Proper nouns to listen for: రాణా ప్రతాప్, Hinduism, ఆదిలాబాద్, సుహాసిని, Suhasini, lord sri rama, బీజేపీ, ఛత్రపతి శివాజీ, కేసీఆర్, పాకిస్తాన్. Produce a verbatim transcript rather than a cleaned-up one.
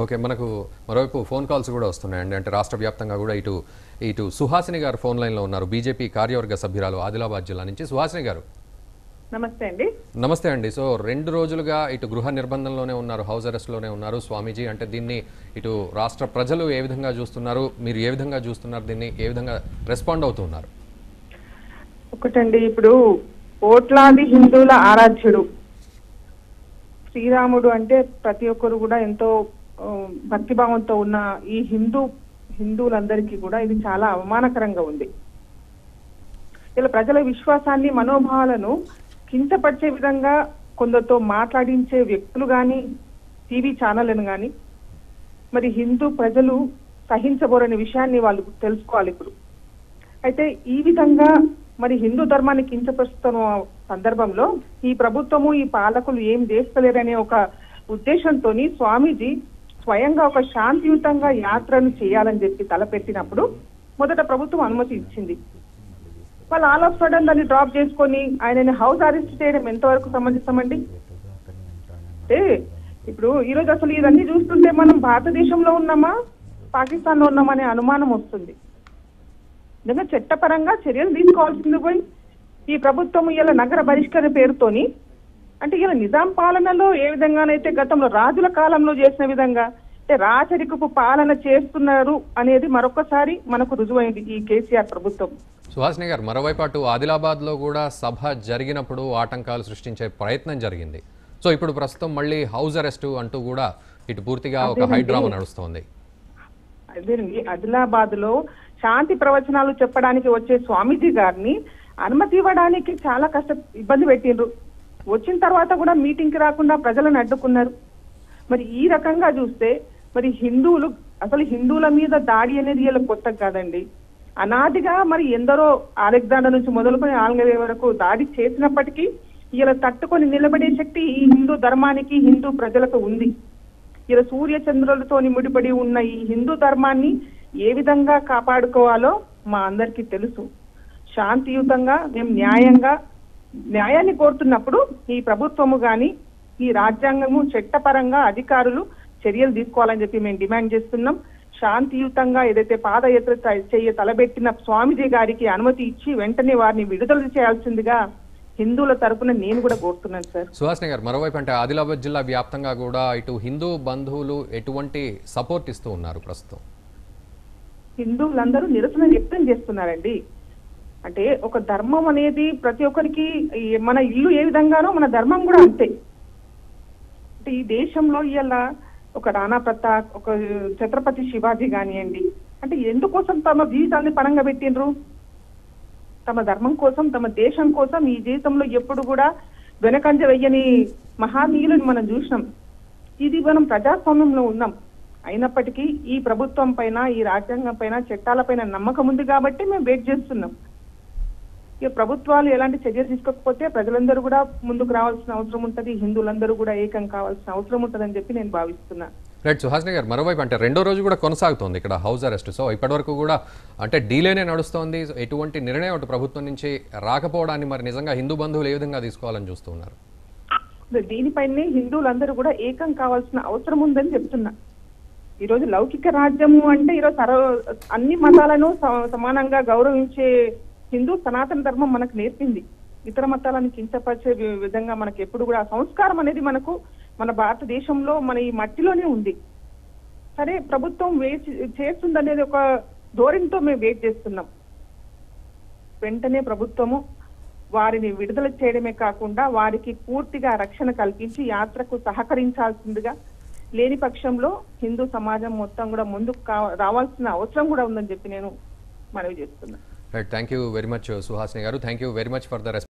Okay, మనకు మరోవైపు phone calls కూడా వస్తున్నాయండి. అంటే రాష్ట్ర వ్యాప్తంగా కూడా ఇటు ఇటు సుహాసిని గారు ఫోన్ లైన్లో ఉన్నారు, బీజేపీ కార్యవర్గ సభ్యురాలు, ఆదిలాబాద్ జిల్లా నుంచి. సుహాసిని గారు నమస్తే అండి. నమస్తే అండి. సో రెండు రోజులుగా ఇటు గృహ నిర్బంధంలోనే ఉన్నారు, హౌస్ అరెస్ట్లోనే ఉన్నారు స్వామీజీ. అంటే దీన్ని ఇటు రాష్ట్ర ప్రజలు ఏ విధంగా చూస్తున్నారు, మీరు ఏ విధంగా చూస్తున్నారు, దీన్ని ఏ విధంగా రెస్పాండ్ అవుతున్నారు? ఒకటండి, ఇప్పుడు కోట్లాది హిందువుల ఆరాధ్యుడు శ్రీరాముడు అంటే ప్రతి ఒక్కరు కూడా ఎంతో భక్తిభావంతో ఉన్న ఈ హిందూ హిందువులందరికీ కూడా ఇది చాలా అవమానకరంగా ఉంది. ఇలా ప్రజల విశ్వాసాన్ని, మనోభావాలను కించపరిచే విధంగా కొందరితో మాట్లాడించే వ్యక్తులు కానీ, టీవీ ఛానళ్లను కానీ మరి హిందూ ప్రజలు సహించబోరని విషయాన్ని వాళ్ళు తెలుసుకోవాలి. ఇప్పుడు అయితే ఈ విధంగా మరి హిందూ ధర్మాన్ని కించపరుస్తున్న సందర్భంలో ఈ ప్రభుత్వము, ఈ పాలకులు ఏం చేస్తలేరనే ఒక ఉద్దేశంతో స్వామీజీ స్వయంగా ఒక శాంతియుతంగా యాత్రను చేయాలని చెప్పి తలపెట్టినప్పుడు మొదట ప్రభుత్వం అనుమతి ఇచ్చింది. వాళ్ళు ఆల్ ఆఫ్ సడన్ దాన్ని డ్రాప్ చేసుకొని ఆయనని హౌస్ అరెస్ట్ చేయడం ఎంతవరకు సమంజసమండి? అంటే ఇప్పుడు ఈరోజు అసలు ఇవన్నీ చూస్తుంటే మనం భారతదేశంలో ఉన్నామా, పాకిస్తాన్లో ఉన్నామా అనే అనుమానం వస్తుంది. నిజంగా చట్టపరంగా చర్యలు తీసుకోవాల్సింది పోయి ఈ ప్రభుత్వం ఇలా నగర బహిష్కరణ పేరుతోని, అంటే ఇలా నిజాం పాలనలో ఏ విధంగానైతే గతంలో రాజుల కాలంలో చేసిన విధంగా అంటే రాచరికపు పాలన చేస్తున్నారు అనేది మరొకసారి మనకు రుజువైంది ఈ కేసీఆర్ ప్రభుత్వం. సుహాసిని గారు, మరోవైపు అటు ఆదిలాబాద్లో కూడా సభ జరిగినప్పుడు ఆటంకాలు సృష్టించే ప్రయత్నం జరిగింది. సో ఇప్పుడు ప్రస్తుతం మళ్ళీ హౌస్ అరెస్ట్ అంటూ కూడా ఇటు పూర్తిగా ఒక హైడ్రామా నడుస్తోంది. అదేనండి, ఆదిలాబాద్ లో శాంతి ప్రవచనాలు చెప్పడానికి వచ్చే స్వామీజీ గారిని అనుమతి ఇవ్వడానికి చాలా కష్ట ఇబ్బంది పెట్టిండ్రు. వచ్చిన తర్వాత కూడా మీటింగ్కి రాకుండా ప్రజలను అడ్డుకున్నారు. మరి ఈ రకంగా చూస్తే మరి హిందువులు, అసలు హిందువుల మీద దాడి అనేది ఇలా కొత్త కాదండి. అనాదిగా మరి ఎందరో అలెగ్జాండర్ నుంచి మొదలుకొని ఆంగ్లేయుల వరకు దాడి చేసినప్పటికీ ఇలా తట్టుకొని నిలబడే శక్తి ఈ హిందూ ధర్మానికి, హిందూ ప్రజలకు ఉంది. ఇలా సూర్య చంద్రులతో ముడిపడి ఉన్న ఈ హిందూ ధర్మాన్ని ఏ విధంగా కాపాడుకోవాలో మా అందరికీ తెలుసు. శాంతియుతంగా మేము న్యాయంగా న్యాయాన్ని కోరుతున్నప్పుడు ఈ ప్రభుత్వము కానీ, ఈ రాజ్యాంగము, చట్టపరంగా అధికారులు చర్యలు తీసుకోవాలని చెప్పి మేము డిమాండ్ చేస్తున్నాం. శాంతియుతంగా ఏదైతే పాదయాత్ర చేయ తలబెట్టిన స్వామీజీ గారికి అనుమతి ఇచ్చి వెంటనే వారిని విడుదల చేయాల్సిందిగా హిందువుల తరపున నేను కూడా కోరుతున్నాను సార్. సుహాసిని గారు, మరోవైపు అంటే ఆదిలాబాద్ జిల్లా వ్యాప్తంగా కూడా ఇటు హిందూ బంధువులు ఎటువంటి సపోర్ట్ ఇస్తూ ఉన్నారు? ప్రస్తుతం హిందువులందరూ నిరసన వ్యక్తం చేస్తున్నారండి. అంటే ఒక ధర్మం అనేది ప్రతి ఒక్కరికి, మన ఇల్లు ఏ విధంగానో మన ధర్మం కూడా అంతే. అంటే ఈ దేశంలో ఇలా ఒక రాణా ప్రతాప్, ఒక ఛత్రపతి శివాజీ కానివ్వండి, అంటే ఎందుకోసం తమ జీవితాన్ని పరంగా పెట్టిండ్రు? తమ ధర్మం కోసం, తమ దేశం కోసం. ఈ జీవితంలో ఎప్పుడు కూడా వెనకంజ వెయ్యని మహానీయులను మనం చూసినాం. ఇది మనం ప్రజాస్వామ్యంలో ఉన్నాం. అయినప్పటికీ ఈ ప్రభుత్వం పైన, ఈ రాజ్యాంగం పైన, చట్టాలపైన నమ్మకం ఉంది కాబట్టి మేము వెయిట్ చేస్తున్నాం. ఇక ప్రభుత్వాలు ఎలాంటి చర్యలు తీసుకోకపోతే ప్రజలందరూ కూడా ముందుకు రావాల్సిన అవసరం ఉంటుంది, హిందువులందరూ కూడా ఏకం కావాల్సిన అవసరం ఉంటుందని చెప్పి నేను భావిస్తున్నా. రైట్ సుహాసిని గారు, మరోవైపు అంటే రెండో రోజు కూడా కొనసాగుతుంది ఇక్కడ హౌస్ అరెస్ట్. సో ఇప్పటివరకు కూడా అంటే డీలేనే నడుస్తోంది, ఎటువంటి నిర్ణయం అటు ప్రభుత్వం నుంచి రాకపోవడాన్ని మరి నిజంగా హిందూ బంధువులు ఏ విధంగా తీసుకోవాలని చూస్తున్నారు? దీనిపైనే హిందువులందరూ కూడా ఏకం కావాల్సిన అవసరం ఉందని చెప్తున్నా. ఈరోజు లౌకిక రాజ్యము అంటే ఈరోజు సర్వ అన్ని మతాలను సమానంగా గౌరవించే హిందూ సనాతన ధర్మం మనకు నేర్పింది. ఇతర మతాలను కించపరిచే విధంగా మనకు ఎప్పుడు కూడా సంస్కారం అనేది మనకు మన భారతదేశంలో, మన ఈ మట్టిలోనే ఉంది. సరే, ప్రభుత్వం వేచి చేస్తుందనేది ఒక ధోరణితో మేము వెయిట్ చేస్తున్నాం. వెంటనే ప్రభుత్వము వారిని విడుదల చేయడమే కాకుండా వారికి పూర్తిగా రక్షణ కల్పించి యాత్రకు సహకరించాల్సిందిగా, లేని పక్షంలో హిందూ సమాజం మొత్తం కూడా ముందుకు రావాల్సిన అవసరం కూడా ఉందని చెప్పి నేను మనవి చేస్తున్నాను. Right, thank you very much, Suhasini garu. Thank you very much for the response.